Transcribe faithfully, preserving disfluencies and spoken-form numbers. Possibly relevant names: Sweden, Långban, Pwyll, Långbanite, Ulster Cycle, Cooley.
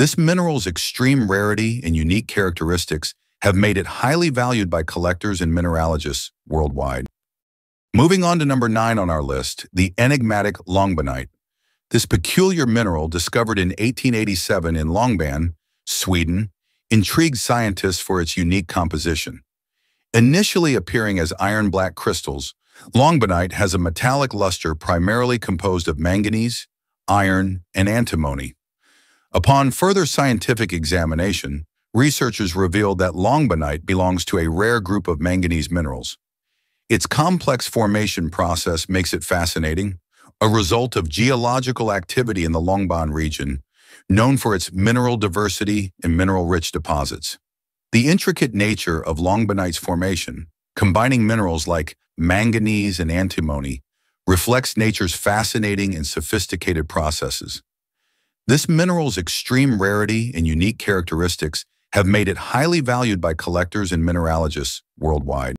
This mineral's extreme rarity and unique characteristics have made it highly valued by collectors and mineralogists worldwide. Moving on to number nine on our list, the enigmatic Långbanite. This peculiar mineral, discovered in eighteen eighty-seven in Långban, Sweden, intrigued scientists for its unique composition. Initially appearing as iron-black crystals, Långbanite has a metallic luster primarily composed of manganese, iron, and antimony. Upon further scientific examination, researchers revealed that Långbanite belongs to a rare group of manganese minerals. Its complex formation process makes it fascinating, a result of geological activity in the Långban region, known for its mineral diversity and mineral-rich deposits. The intricate nature of Långbanite's formation, combining minerals like manganese and antimony, reflects nature's fascinating and sophisticated processes. This mineral's extreme rarity and unique characteristics have made it highly valued by collectors and mineralogists worldwide.